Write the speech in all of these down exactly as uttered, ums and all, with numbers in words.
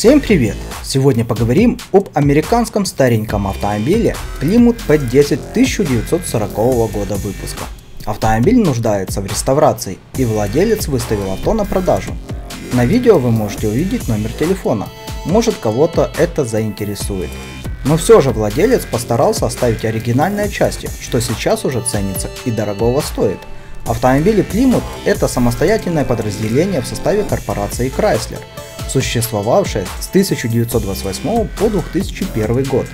Всем привет! Сегодня поговорим об американском стареньком автомобиле Plymouth пи десять тысяча девятьсот сорокового года выпуска. Автомобиль нуждается в реставрации, и владелец выставил авто на продажу. На видео вы можете увидеть номер телефона, может, кого-то это заинтересует. Но все же владелец постарался оставить оригинальное части, что сейчас уже ценится и дорогого стоит. Автомобили Plymouth – это самостоятельное подразделение в составе корпорации Chrysler, существовавшая с тысяча девятьсот двадцать восьмого по две тысячи первый год,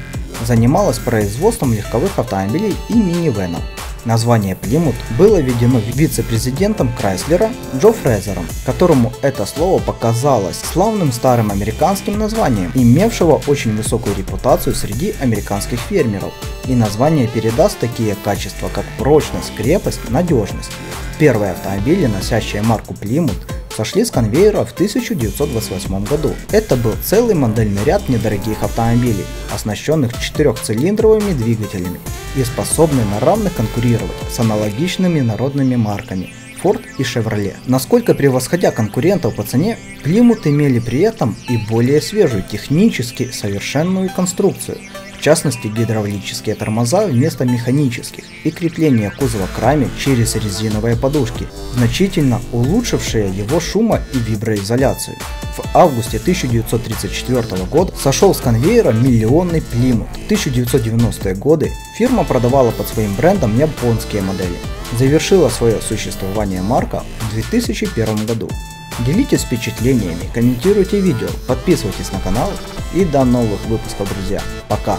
занималась производством легковых автомобилей и минивенов. Название Plymouth было введено вице-президентом Крайслера Джо Фрезером, которому это слово показалось славным старым американским названием, имевшего очень высокую репутацию среди американских фермеров, и название передаст такие качества, как прочность, крепость, надежность. Первые автомобили, носящие марку Plymouth, сошли с конвейера в тысяча девятьсот двадцать восьмом году. Это был целый модельный ряд недорогих автомобилей, оснащенных четырехцилиндровыми двигателями и способны на равных конкурировать с аналогичными народными марками Ford и Chevrolet. Насколько превосходя конкурентов по цене, Plymouth имели при этом и более свежую, технически совершенную конструкцию, в частности гидравлические тормоза вместо механических и крепление кузова к раме через резиновые подушки, значительно улучшившие его шумо- и виброизоляцию. В августе тысяча девятьсот тридцать четвёртого года сошел с конвейера миллионный Plymouth. В тысяча девятьсот девяностые годы фирма продавала под своим брендом японские модели. Завершила свое существование марка в две тысячи первом году. Делитесь впечатлениями, комментируйте видео, подписывайтесь на канал и до новых выпусков, друзья. Пока!